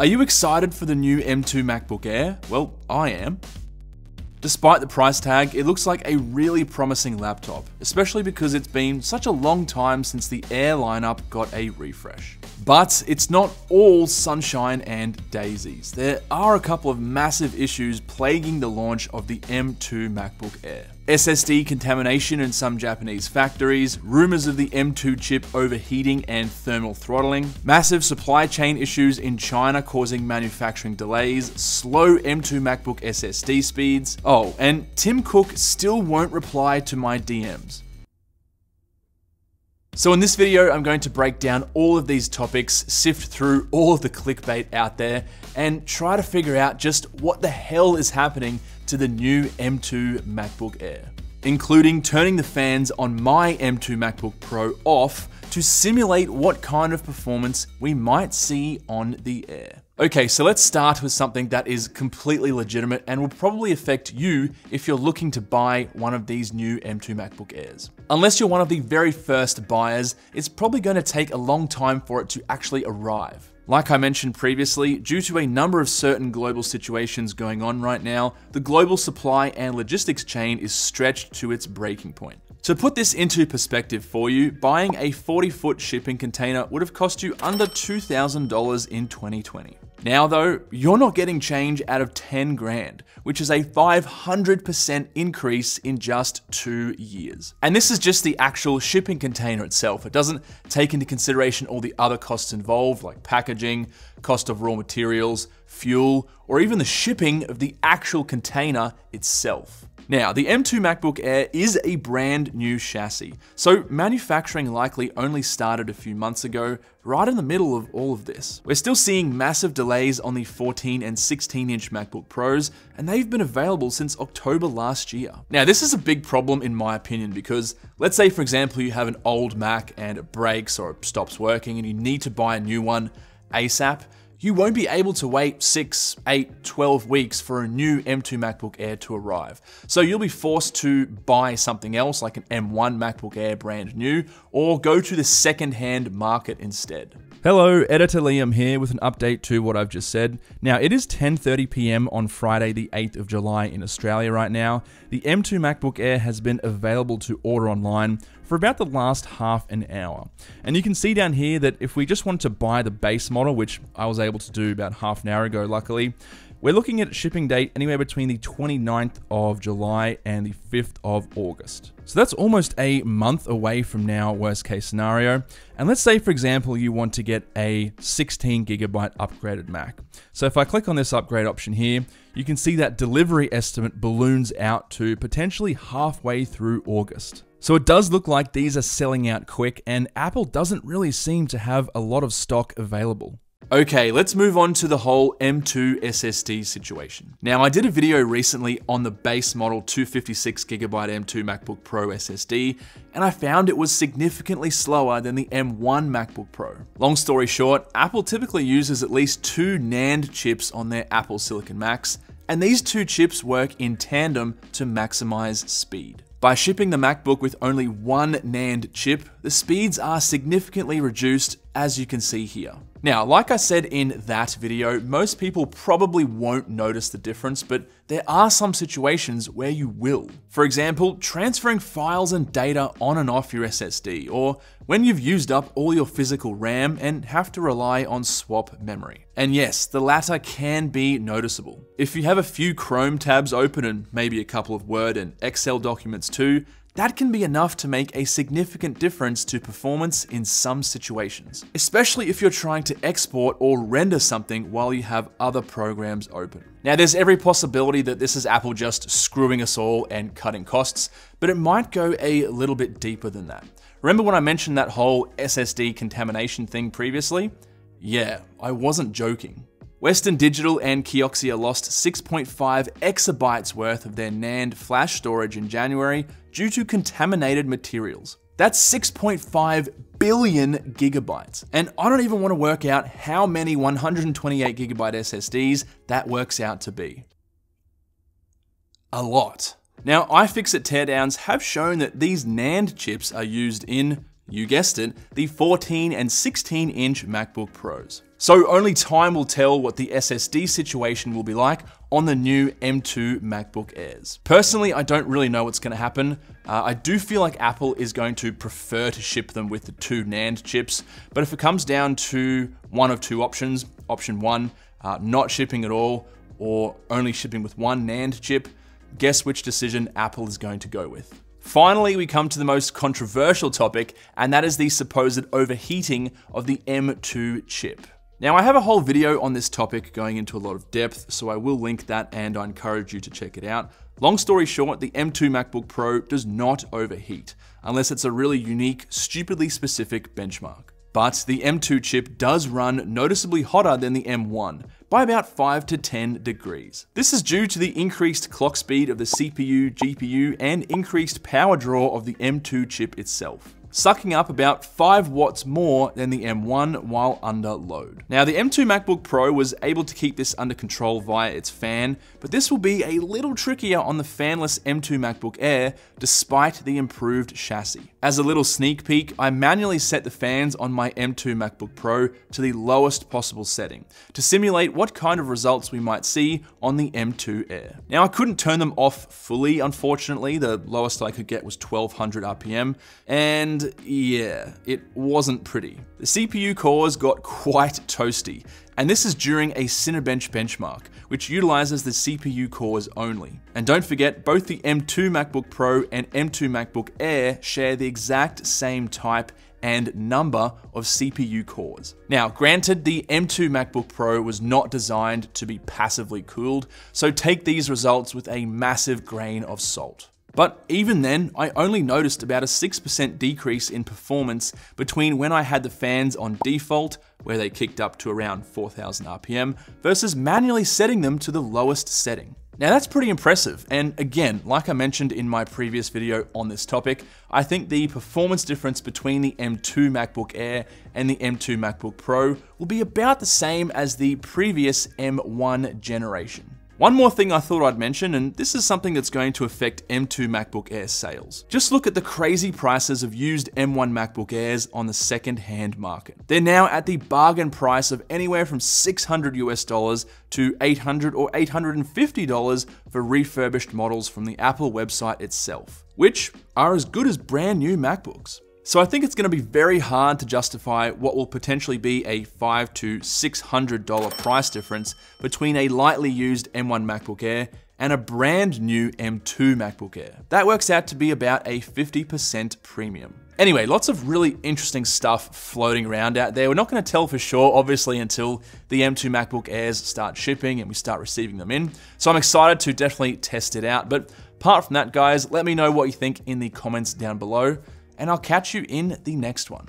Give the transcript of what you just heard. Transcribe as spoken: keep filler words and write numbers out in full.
Are you excited for the new M two MacBook Air? Well, I am. Despite the price tag, it looks like a really promising laptop, especially because it's been such a long time since the Air lineup got a refresh. But it's not all sunshine and daisies. There are a couple of massive issues plaguing the launch of the M two MacBook Air. S S D contamination in some Japanese factories, rumors of the M two chip overheating and thermal throttling, massive supply chain issues in China causing manufacturing delays, slow M two MacBook S S D speeds. Oh, and Tim Cook still won't reply to my D Ms. So in this video, I'm going to break down all of these topics, sift through all of the clickbait out there, and try to figure out just what the hell is happening to the new M two MacBook Air, including turning the fans on my M two MacBook Pro off to simulate what kind of performance we might see on the Air. Okay, so let's start with something that is completely legitimate and will probably affect you if you're looking to buy one of these new M two MacBook Airs. Unless you're one of the very first buyers, it's probably going to take a long time for it to actually arrive. Like I mentioned previously, due to a number of certain global situations going on right now, the global supply and logistics chain is stretched to its breaking point. To put this into perspective for you, buying a forty foot shipping container would have cost you under two thousand dollars in twenty twenty. Now though, you're not getting change out of ten grand, which is a five hundred percent increase in just two years. And this is just the actual shipping container itself. It doesn't take into consideration all the other costs involved, like packaging, cost of raw materials, fuel, or even the shipping of the actual container itself. Now, the M two MacBook Air is a brand new chassis, so manufacturing likely only started a few months ago, right in the middle of all of this. We're still seeing massive delays on the fourteen and sixteen inch MacBook Pros, and they've been available since October last year. Now, this is a big problem in my opinion, because let's say, for example, you have an old Mac and it breaks or it stops working and you need to buy a new one ASAP. You won't be able to wait six, eight, twelve weeks for a new M two MacBook Air to arrive. So you'll be forced to buy something else like an M one MacBook Air brand new, or go to the second-hand market instead. Hello, Editor Liam here with an update to what I've just said. Now, it is ten thirty p m on Friday the eighth of July in Australia right now. The M two MacBook Air has been available to order online for about the last half an hour. And you can see down here that if we just wanted to buy the base model, which I was able to do about half an hour ago, luckily, we're looking at shipping date anywhere between the twenty-ninth of July and the fifth of August. So that's almost a month away from now, worst case scenario. And let's say, for example, you want to get a sixteen gigabyte upgraded Mac. So if I click on this upgrade option here, you can see that delivery estimate balloons out to potentially halfway through August. So it does look like these are selling out quick, and Apple doesn't really seem to have a lot of stock available. Okay, let's move on to the whole M two S S D situation. Now, I did a video recently on the base model two fifty-six gigabyte M two MacBook Pro S S D, and I found it was significantly slower than the M one MacBook Pro. Long story short, Apple typically uses at least two NAND chips on their Apple Silicon Macs, and these two chips work in tandem to maximize speed. By shipping the MacBook with only one NAND chip, the speeds are significantly reduced, as you can see here. Now, like I said in that video, most people probably won't notice the difference, but there are some situations where you will. For example, transferring files and data on and off your S S D, or when you've used up all your physical RAM and have to rely on swap memory. And yes, the latter can be noticeable. If you have a few Chrome tabs open and maybe a couple of Word and Excel documents too, that can be enough to make a significant difference to performance in some situations, especially if you're trying to export or render something while you have other programs open. Now, there's every possibility that this is Apple just screwing us all and cutting costs, but it might go a little bit deeper than that. Remember when I mentioned that whole S S D contamination thing previously? Yeah, I wasn't joking. Western Digital and Keoxia lost six point five exabytes worth of their NAND flash storage in January due to contaminated materials. That's six point five billion gigabytes. And I don't even want to work out how many one hundred twenty-eight gigabyte S S Ds that works out to be. A lot. Now, iFixit teardowns have shown that these NAND chips are used in, you guessed it, the fourteen and sixteen inch MacBook Pros. So only time will tell what the S S D situation will be like on the new M two MacBook Airs. Personally, I don't really know what's gonna happen. Uh, I do feel like Apple is going to prefer to ship them with the two NAND chips, but if it comes down to one of two options, option one, uh, not shipping at all, or only shipping with one NAND chip, guess which decision Apple is going to go with. Finally, we come to the most controversial topic, and that is the supposed overheating of the M two chip. Now, I have a whole video on this topic going into a lot of depth, so I will link that and I encourage you to check it out. Long story short, the M two MacBook Pro does not overheat, unless it's a really unique, stupidly specific benchmark. But the M two chip does run noticeably hotter than the M one, by about five to ten degrees. This is due to the increased clock speed of the C P U, G P U, and increased power draw of the M two chip itself, sucking up about five watts more than the M one while under load. Now, the M two MacBook Pro was able to keep this under control via its fan, but this will be a little trickier on the fanless M two MacBook Air, despite the improved chassis. As a little sneak peek, I manually set the fans on my M two MacBook Pro to the lowest possible setting, to simulate what kind of results we might see on the M two Air. Now, I couldn't turn them off fully, unfortunately. The lowest I could get was twelve hundred R P M, and And yeah, it wasn't pretty. The C P U cores got quite toasty, and this is during a Cinebench benchmark, which utilizes the C P U cores only. And don't forget, both the M two MacBook Pro and M two MacBook Air share the exact same type and number of C P U cores. Now, granted, the M two MacBook Pro was not designed to be passively cooled, so take these results with a massive grain of salt. But even then, I only noticed about a six percent decrease in performance between when I had the fans on default, where they kicked up to around four thousand R P M, versus manually setting them to the lowest setting. Now, that's pretty impressive, and again, like I mentioned in my previous video on this topic, I think the performance difference between the M two MacBook Air and the M two MacBook Pro will be about the same as the previous M one generation. One more thing I thought I'd mention, and this is something that's going to affect M two MacBook Air sales. Just look at the crazy prices of used M one MacBook Airs on the second-hand market. They're now at the bargain price of anywhere from six hundred US dollars to eight hundred or eight hundred fifty dollars for refurbished models from the Apple website itself, which are as good as brand new MacBooks. So I think it's going to be very hard to justify what will potentially be a five hundred to six hundred dollar price difference between a lightly used M one MacBook Air and a brand new M two MacBook Air. That works out to be about a fifty percent premium. Anyway, lots of really interesting stuff floating around out there. We're not going to tell for sure, obviously, until the M two MacBook Airs start shipping and we start receiving them in. So I'm excited to definitely test it out. But apart from that, guys, let me know what you think in the comments down below. And I'll catch you in the next one.